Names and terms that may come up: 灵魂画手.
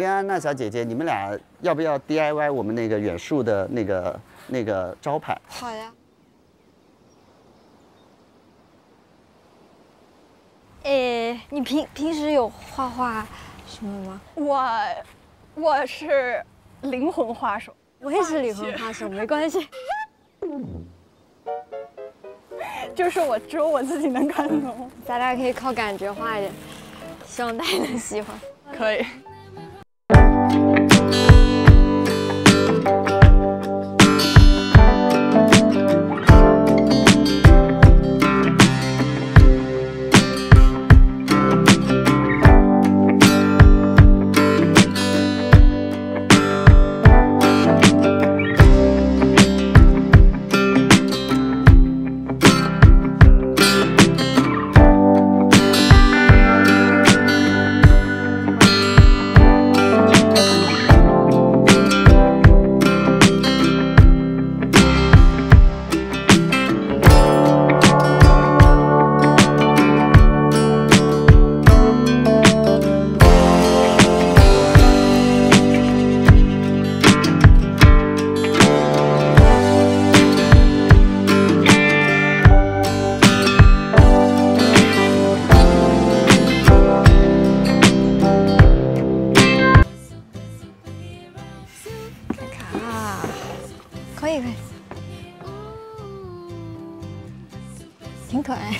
跟安娜小姐姐，你们俩要不要 DIY 我们那个远树的那个招牌？好呀。你平时有画画什么吗？我是灵魂画手，我也是灵魂画手，没关系。就是只有我自己能看懂，咱俩可以靠感觉画一点，希望大家能喜欢。可以。可以，挺可爱。